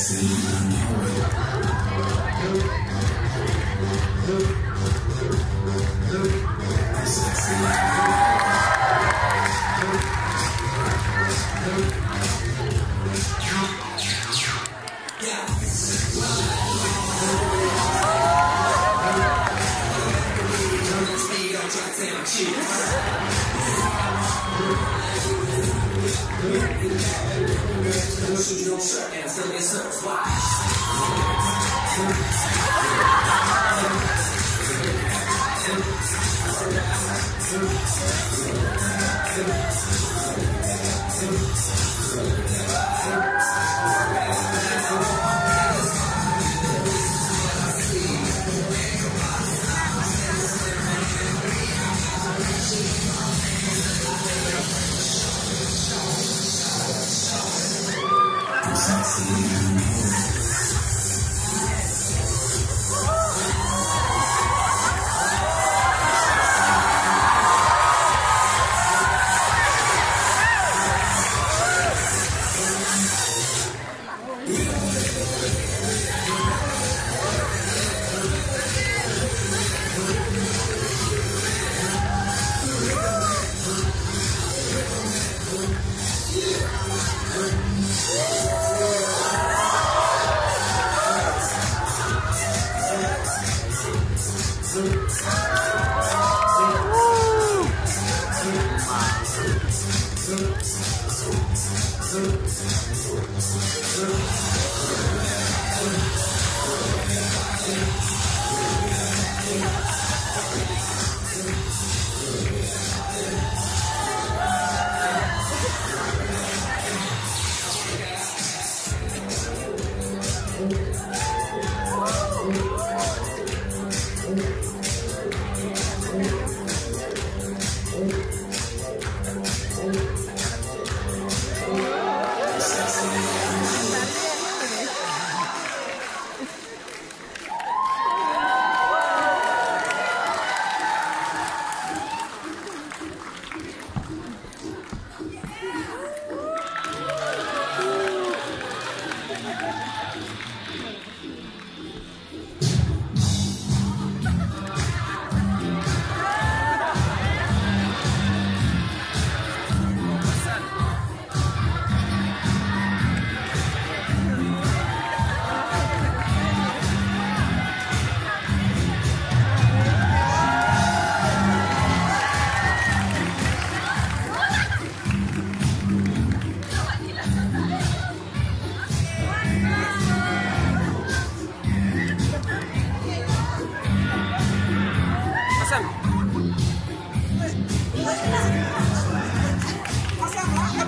What's up?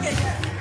Okay.